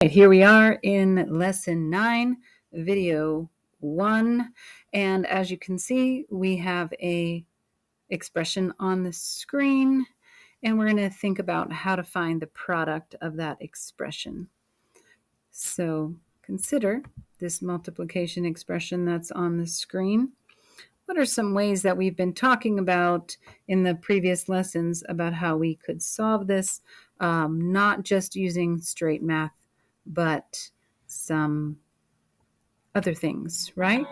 Here we are in lesson 9, video 1, and as you can see, we have a expression on the screen, and we're going to think about how to find the product of that expression. So consider this multiplication expression that's on the screen. What are some ways that we've been talking about in the previous lessons about how we could solve this, not just using straight math, but some other things, right?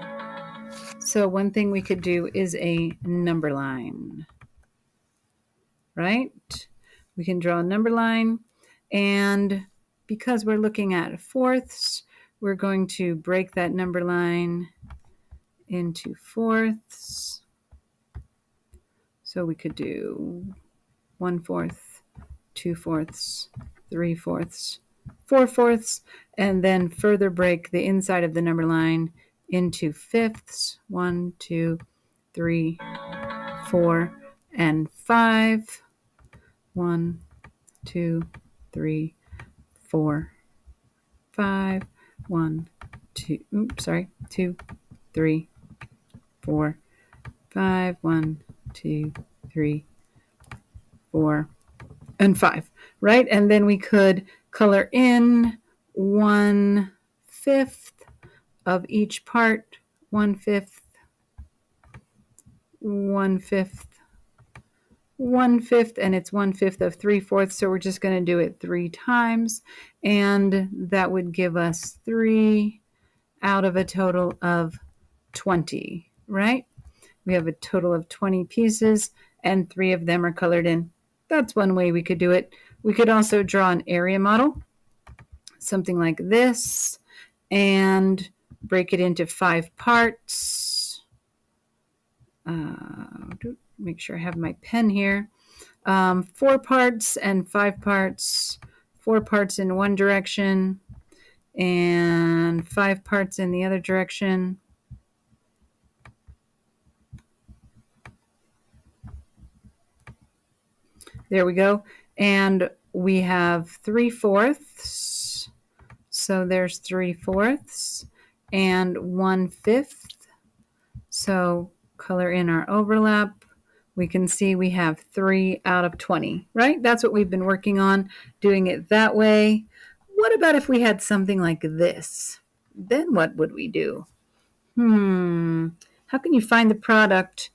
So one thing we could do is a number line, right? We can draw a number line, and because we're looking at fourths, we're going to break that number line into fourths. So we could do 1/4, 2/4, 3/4, 4/4, and then further break the inside of the number line into fifths, 1, 2, 3, 4, and 5. 1, 2, 3, 4, 5. 1, 2, oops, sorry, 2, 3, 4, 5. 1, 2, 3, 4, and 5, right? And then we could color in 1/5 of each part, 1/5, 1/5, 1/5, and it's 1/5 of 3/4, so we're just going to do it 3 times, and that would give us 3 out of a total of 20, right? We have a total of 20 pieces, and 3 of them are colored in. That's one way we could do it. We could also draw an area model, something like this, and break it into 5 parts. Make sure I have my pen here. 4 parts and 5 parts, 4 parts in one direction, and 5 parts in the other direction. There we go. And we have 3/4, so there's 3/4, and 1/5. So color in our overlap. We can see we have 3 out of 20, right? That's what we've been working on, doing it that way. What about if we had something like this? Then what would we do? How can you find the product?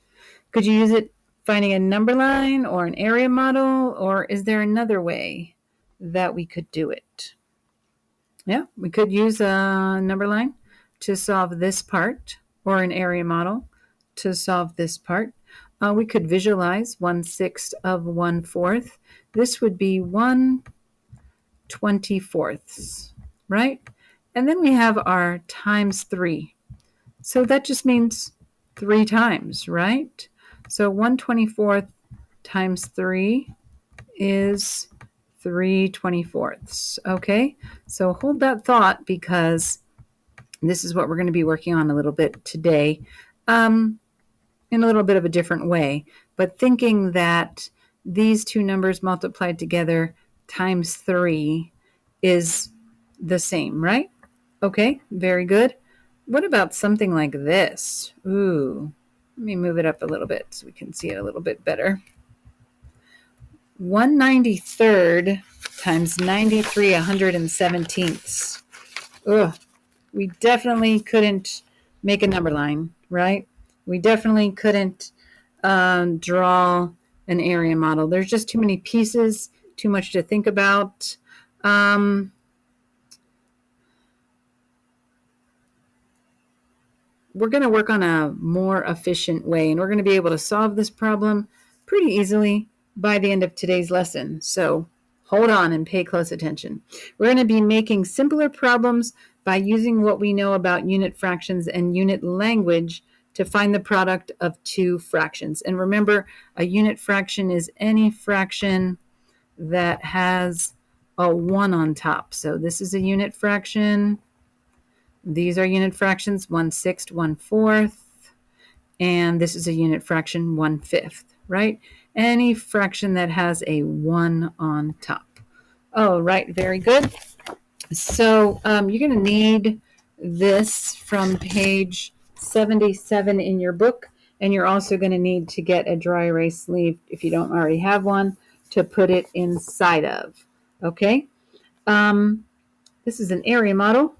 Could you use it finding a number line or an area model, or is there another way that we could do it? Yeah, we could use a number line to solve this part, or an area model to solve this part. We could visualize 1/6 of 1/4. This would be 1/24, right? And then we have our times 3. So that just means 3 times, right? So 1/24 times 3 is 3/24. Okay, so hold that thought, because this is what we're going to be working on a little bit today, in a little bit of a different way. But thinking that these two numbers multiplied together times 3 is the same, right? Okay, very good. What about something like this? Ooh. Let me move it up a little bit so we can see it a little bit better. 1/93 times 93 117ths. Ugh, we definitely couldn't make a number line, right? We definitely couldn't draw an area model. There's just too many pieces, too much to think about. We're going to work on a more efficient way, and we're going to be able to solve this problem pretty easily by the end of today's lesson. So hold on and pay close attention. We're going to be making simpler problems by using what we know about unit fractions and unit language to find the product of 2 fractions. And remember, a unit fraction is any fraction that has a 1 on top. So this is a unit fraction. These are unit fractions, 1/6, 1/4, and this is a unit fraction, 1/5, right? Any fraction that has a 1 on top. All right, very good. So you're going to need this from page 77 in your book, and you're also going to need to get a dry erase sleeve, if you don't already have one, to put it inside of. Okay? This is an area model,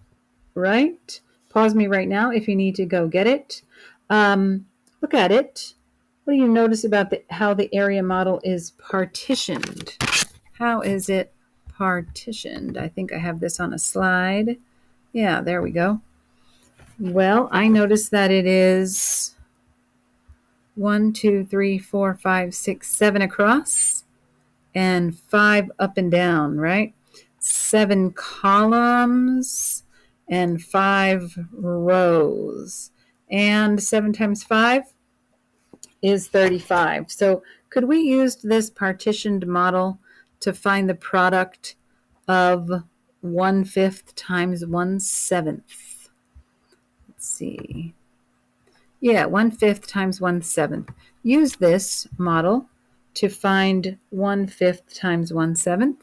right? Pause me right now if you need to go get it. Look at it. What do you notice about how the area model is partitioned? How is it partitioned? I think I have this on a slide. Yeah, there we go. Well, I noticed that it is 1, 2, 3, 4, 5, 6, 7 across and 5 up and down, right? 7 columns and 5 rows. And 7 times 5 is 35. So could we use this partitioned model to find the product of 1/5 times 1/7? Let's see. Yeah, 1/5 times 1/7. Use this model to find 1/5 times 1/7.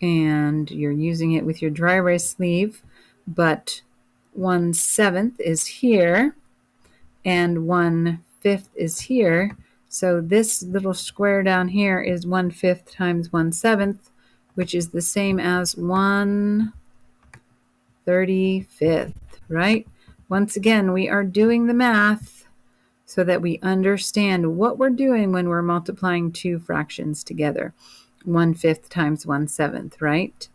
And you're using it with your dry erase sleeve, but 1/7 is here and 1/5 is here. So this little square down here is 1/5 times 1/7, which is the same as 1/35, right? Once again, we are doing the math so that we understand what we're doing when we're multiplying two fractions together. 1/5 times 1/7, right?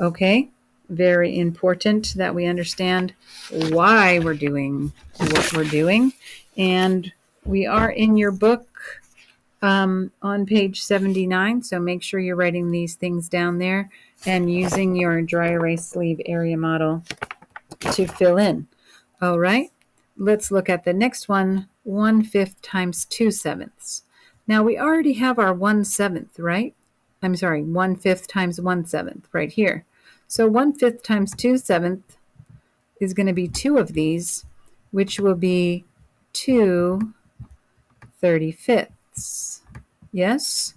Okay, very important that we understand why we're doing what we're doing. And we are in your book on page 79, so make sure you're writing these things down there and using your dry erase sleeve area model to fill in. All right, let's look at the next one, 1/5 times 2/7. Now we already have our 1/7, right? I'm sorry, 1/5 times 1/7 right here. So 1/5 times 2/7 is going to be 2 of these, which will be 2/35. Yes?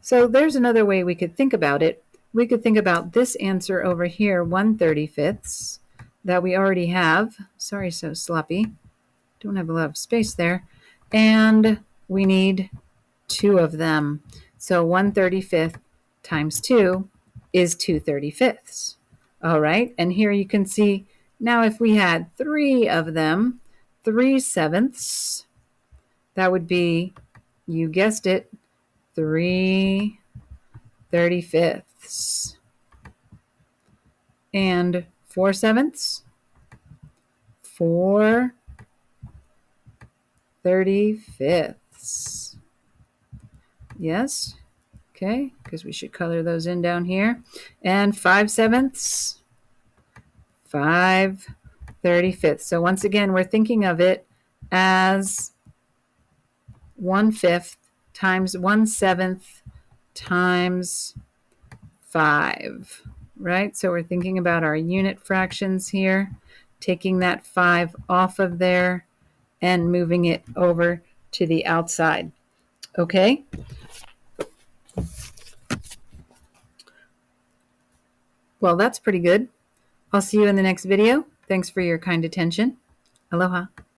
So there's another way we could think about it. We could think about this answer over here, 1/35, that we already have. Sorry, so sloppy. Don't have a lot of space there. And we need 2 of them. So 1/35 times 2 is 2/35. All right, and here you can see now if we had 3 of them, 3/7, that would be, you guessed it, 3/35. And 4/7, 4/35. Yes. Okay, because we should color those in down here. And 5/7, 5/35. So once again, we're thinking of it as 1/5 times 1/7 times 5, right? So we're thinking about our unit fractions here, taking that 5 off of there and moving it over to the outside, okay? Well, that's pretty good. I'll see you in the next video. Thanks for your kind attention. Aloha.